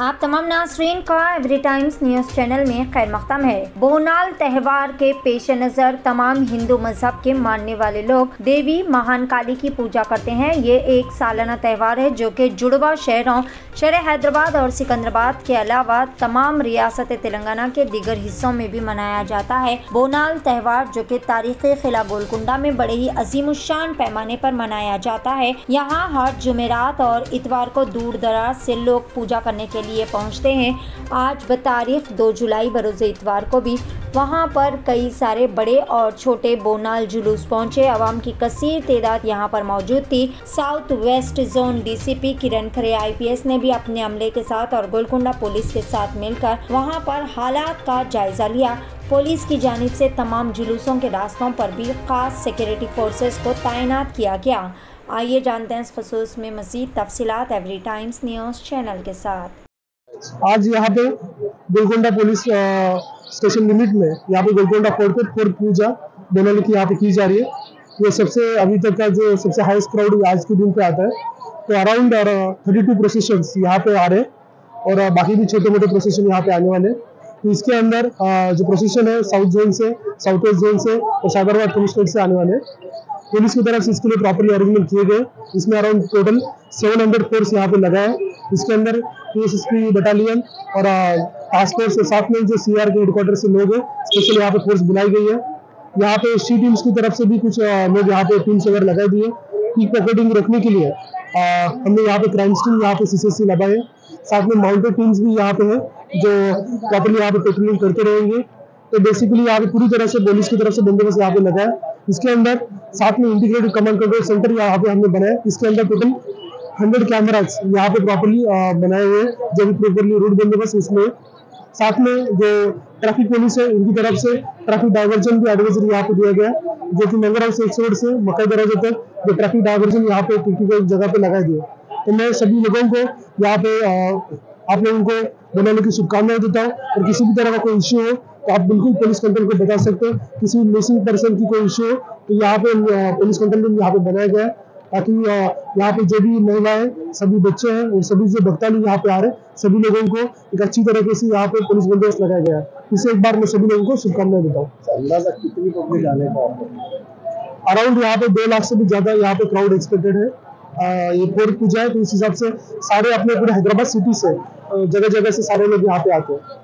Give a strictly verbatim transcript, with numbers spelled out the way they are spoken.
आप तमाम नाज़रीन का एवरी टाइम्स न्यूज़ चैनल में खैर मकदम है। बोनाल त्यौहार के पेश नज़र तमाम हिंदू मजहब के मानने वाले लोग देवी महान काली की पूजा करते हैं। ये एक सालाना त्यौहार है जो कि जुड़वा शहरों शहर हैदराबाद और सिकंदराबाद के अलावा तमाम रियासत तेलंगाना के दीगर हिस्सों में भी मनाया जाता है। बोनाल त्यौहार जो कि तारीखी किला गोलकुंडा में बड़े ही अजीम शान पैमाने पर मनाया जाता है। यहाँ हर जुमेरात और इतवार को दूर दराज से लोग पूजा करने के लिए पहुंचते हैं। आज बतारीख दो जुलाई बरोज इतवार को भी वहां पर कई सारे बड़े और छोटे बोनाल जुलूस पहुंचे। आवाम की कसीर तादाद यहां पर मौजूद थी। South west zone DCP Kiran Khare IPS ने भी अपने अमले के साथ और गोलकुंडा पुलिस के साथ मिलकर वहां पर हालात का जायजा लिया। पुलिस की जानिब से तमाम जुलूसों के रास्तों पर भी खास सिक्योरिटी फोर्सेस को तैनात किया गया। आइए जानते हैं इस खसूस में मज़ीद तफसीलात एवरी टाइम्स न्यूज़ चैनल के साथ। आज यहाँ पे गोलकोंडा पुलिस स्टेशन लिमिट में यहाँ पे गोलकोंडा फोर्ट पे फोर्ट पूजा बोनालू की यहाँ पे की जा रही है। ये सबसे अभी तक का जो सबसे हाईएस्ट क्राउड आज के दिन पे आता है। तो अराउंड और थर्टी टू प्रोसेशंस यहाँ पे आ रहे हैं और बाकी भी छोटे मोटे प्रोसेशन यहाँ पे आने वाले हैं। तो इसके अंदर जो प्रोसेशन है साउथ जोन से, साउथ वेस्ट जोन से और साइबराबाद कमिश्नरेट से आने वाले हैं। पुलिस की तरफ से इसके लिए प्रॉपरली अरेंजमेंट किए गए। इसमें around total seven hundred force यहाँ पे लगा है। इसके अंदर पी बटालियन और टास्क फोर्स के साथ में जो सीआरके हेडक्वार्टर से लोग हैं स्पेशल यहाँ पे फोर्स बुलाई गई है। यहाँ पे सी टीम्स की तरफ से भी कुछ लोग यहाँ पे टीम्स वगैरह लगाए दिए पीक पॉकेटिंग रोकने के लिए। आ, हमने यहाँ पे क्राइम टीम यहाँ पे सीसीसी लगाए, साथ में माउंटेड टीम्स भी यहाँ पे है जो प्रॉपरली यहाँ पे पेट्रोलिंग करते रहेंगे। तो बेसिकली यहाँ पे पूरी तरह से पुलिस की तरफ से बंदोबस्त यहाँ पे लगाया। इसके अंदर साथ में इंटीग्रेटेड कमांड कंट्रोल सेंटर यहाँ पे हमने बनाया। इसके अंदर टोटल हंड्रेड कैमराज यहाँ पे प्रॉपरली बनाए हुए हैं जो भी प्रॉपरली रोड बंदोबस्त इसमें। साथ में जो ट्रैफिक पुलिस है उनकी तरफ से ट्रैफिक डाइवर्जन भी एडवाइजरी यहाँ पे दिया गया जो कि नगर हाउस एक रोड से मकई दराज तक जो ट्रैफिक डाइवर्जन यहाँ पे क्रिटिकल जगह पे लगाए दिए। तो मैं सभी लोगों को यहाँ पे आप लोगों को बोनालू की शुभकामनाएं देता हूँ। और किसी भी तरह का कोई इश्यू हो तो आप बिल्कुल पुलिस कंट्रोल को बता सकते हैं। किसी भी मिसिंग पर्सन की कोई इश्यू हो तो यहाँ पे पुलिस कंट्रोल रूम यहाँ पे बनाया गया ताकि यहाँ पे जो भी महिलाएं, सभी बच्चे हैं और सभी जो भक्तालु यहाँ पे आ रहे हैं सभी लोगों को एक अच्छी तरीके से यहाँ पे पुलिस बंदोबस्त लगाया गया है। इससे एक बार मैं सभी लोगों को शुभकामनाएं देता हूँ। अंदाजा कितनी पब्लिक आने का अराउंड यहाँ पे दो लाख से भी ज्यादा यहाँ पे क्राउड एक्सपेक्टेड है। आ, ये फोर्ट पूजा है तो इस हिसाब से सारे अपने पूरे हैदराबाद सिटी से जगह जगह से सारे लोग यहाँ पे आते हैं।